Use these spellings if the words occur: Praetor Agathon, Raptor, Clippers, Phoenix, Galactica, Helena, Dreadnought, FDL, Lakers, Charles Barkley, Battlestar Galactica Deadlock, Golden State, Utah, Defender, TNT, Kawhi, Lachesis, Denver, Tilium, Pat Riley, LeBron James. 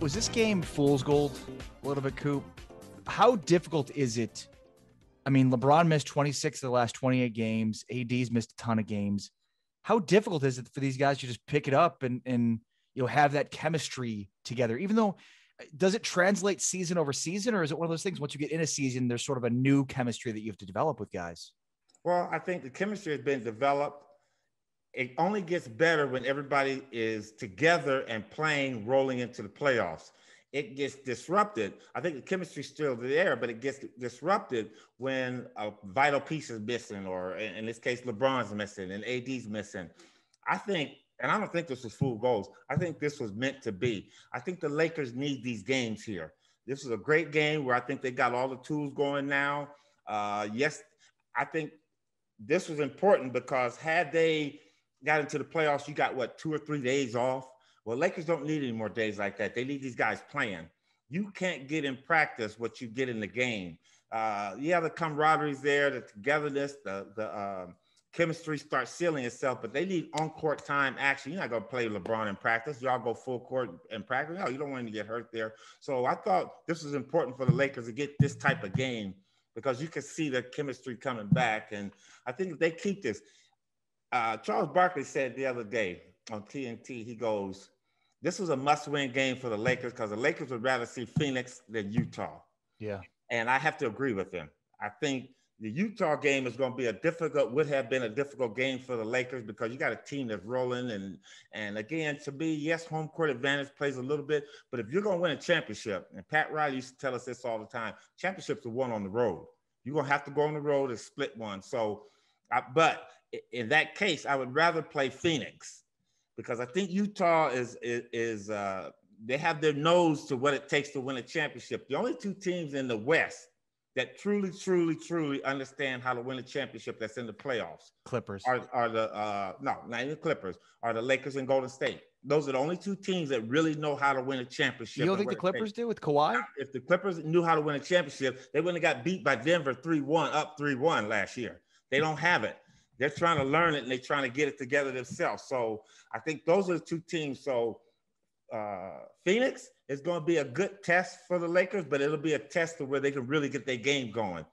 Was this game fool's gold a little bit, Coop? How difficult is it? I mean, LeBron missed 26 of the last 28 games. AD's missed a ton of games. How difficult is it for these guys to just pick it up and you know, have that chemistry together? Even though, does it translate season over season, or is it one of those things once you get in a season, there's sort of a new chemistry that you have to develop with guys? Well, I think the chemistry has been developed. It only gets better when everybody is together and playing, rolling into the playoffs. It gets disrupted. I think the chemistry is still there, but it gets disrupted when a vital piece is missing, or in this case, LeBron's missing and AD's missing. I think, and I don't think this was fool's gold. I think this was meant to be. I think the Lakers need these games here. This is a great game where I think they got all the tools going now. Yes, I think this was important because had they got into the playoffs, you got, what, 2 or 3 days off? Well, Lakers don't need any more days like that. They need these guys playing. You can't get in practice what you get in the game. Yeah, the camaraderie's there, the togetherness, the chemistry starts sealing itself, but they need on-court time action. You're not going to play LeBron in practice. Y'all go full court in practice. No, you don't want him to get hurt there. So I thought this was important for the Lakers to get this type of game because you can see the chemistry coming back. And I think if they keep this, Charles Barkley said the other day on TNT, he goes, this was a must-win game for the Lakers because the Lakers would rather see Phoenix than Utah. Yeah. And I have to agree with him. I think the Utah game is going to be would have been a difficult game for the Lakers because you got a team that's rolling. And again, to me, yes, home court advantage plays a little bit, but if you're going to win a championship, and Pat Riley used to tell us this all the time, championships are won on the road. You're going to have to go on the road and split one. So, but in that case, I would rather play Phoenix, because I think Utah is they have their nose to what it takes to win a championship. The only two teams in the West that truly understand how to win a championship that's in the playoffs. Clippers. Are the Lakers and Golden State. Those are the only two teams that really know how to win a championship. You don't think the Clippers do with Kawhi? If the Clippers knew how to win a championship, they wouldn't have got beat by Denver 3-1, up 3-1 last year. They don't have it. They're trying to learn it, and they're trying to get it together themselves. So I think those are the two teams. So Phoenix is going to be a good test for the Lakers, but it'll be a test to where they can really get their game going.